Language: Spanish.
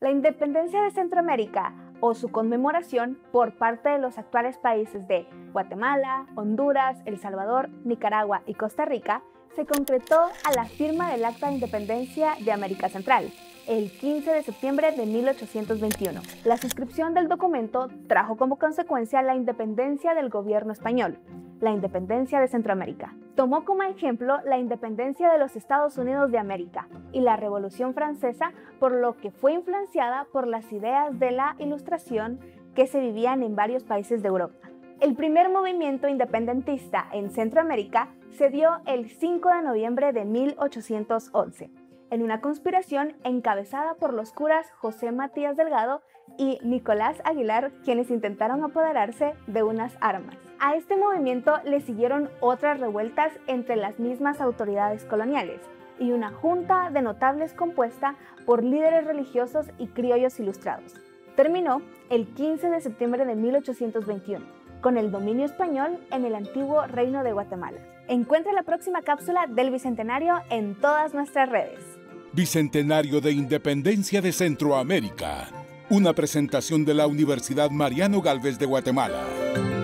La independencia de Centroamérica o su conmemoración por parte de los actuales países de Guatemala, Honduras, El Salvador, Nicaragua y Costa Rica se concretó a la firma del Acta de Independencia de América Central, el 15 de septiembre de 1821. La suscripción del documento trajo como consecuencia la independencia del gobierno español, la independencia de Centroamérica. Tomó como ejemplo la independencia de los Estados Unidos de América y la Revolución Francesa, por lo que fue influenciada por las ideas de la Ilustración que se vivían en varios países de Europa. El primer movimiento independentista en Centroamérica se dio el 5 de noviembre de 1811, en una conspiración encabezada por los curas José Matías Delgado y Nicolás Aguilar, quienes intentaron apoderarse de unas armas. A este movimiento le siguieron otras revueltas entre las mismas autoridades coloniales y una junta de notables compuesta por líderes religiosos y criollos ilustrados. Terminó el 15 de septiembre de 1821. Con el dominio español en el antiguo Reino de Guatemala. Encuentra la próxima cápsula del Bicentenario en todas nuestras redes. Bicentenario de Independencia de Centroamérica. Una presentación de la Universidad Mariano Gálvez de Guatemala.